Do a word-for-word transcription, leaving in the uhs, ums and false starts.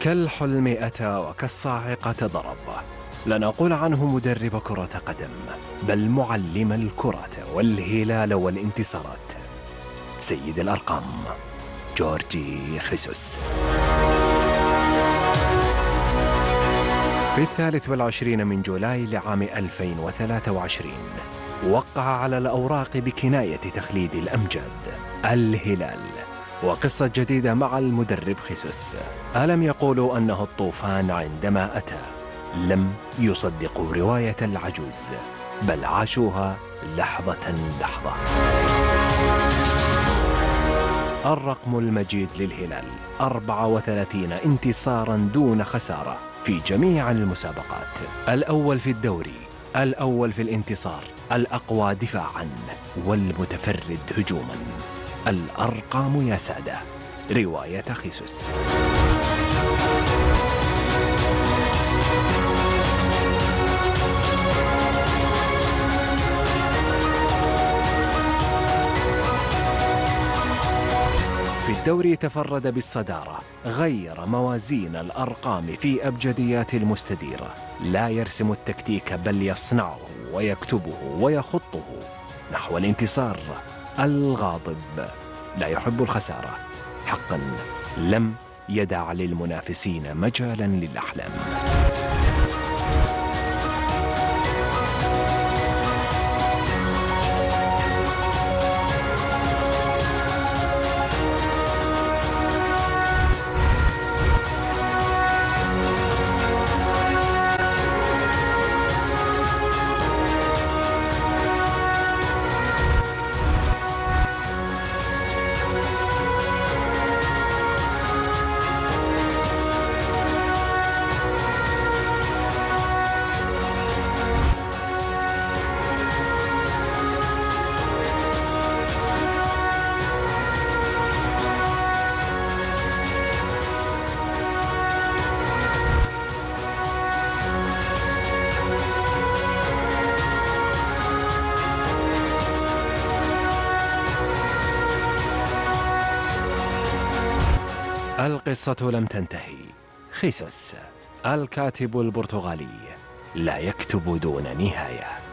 كالحلمئة وكالصاعقة ضرب. لا نقول عنه مدرب كرة قدم، بل معلم الكرة والهلال والانتصارات، سيد الأرقام جورجي جيسوس. في الثالث والعشرين من جولاي لعام ألفين وثلاثة وعشرين وقع على الأوراق بكناية تخليد الأمجاد الهلال، وقصة جديدة مع المدرب جيسوس. ألم يقولوا أنه الطوفان عندما أتى؟ لم يصدقوا رواية العجوز، بل عاشوها لحظة لحظة. الرقم المجيد للهلال أربعة وثلاثين انتصارا دون خسارة في جميع المسابقات، الأول في الدوري، الأول في الانتصار، الأقوى دفاعا والمتفرد هجوما. الأرقام يا سادة، رواية جيسوس. في الدوري تفرد بالصدارة، غير موازين الأرقام في أبجديات المستديرة، لا يرسم التكتيك بل يصنعه ويكتبه ويخطه نحو الانتصار. الغاضب لا يحب الخسارة، حقا لم يدع للمنافسين مجالا للأحلام. القصة لم تنتهي. جيسوس الكاتب البرتغالي لا يكتب دون نهاية.